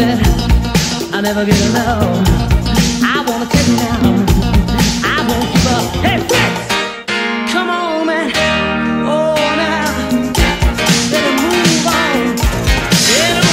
love it, I'll never get alone. I wanna take it now, I won't give up. Hey, Fritz! Come on, man. Oh, now better move on. Better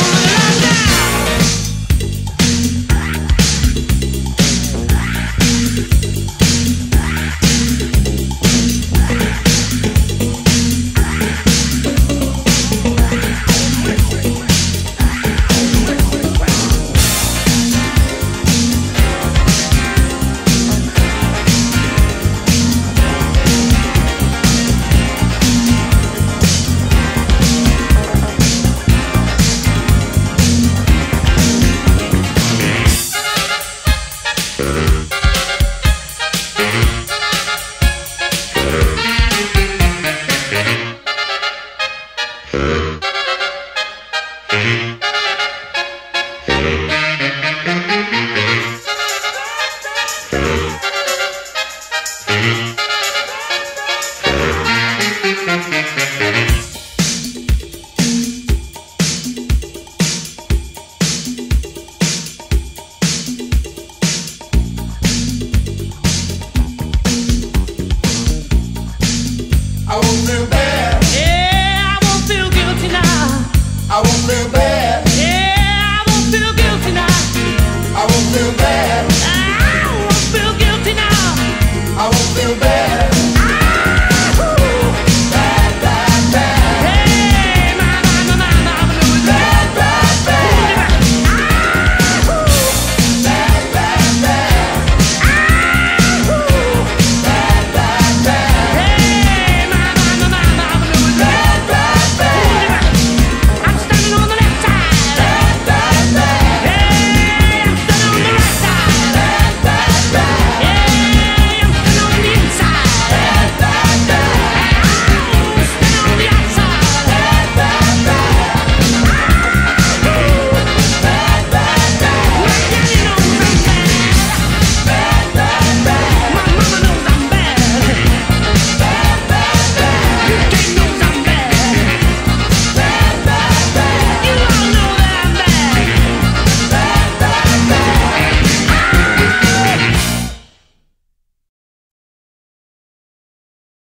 I won't feel bad. Yeah, I won't feel guilty now. I won't feel bad.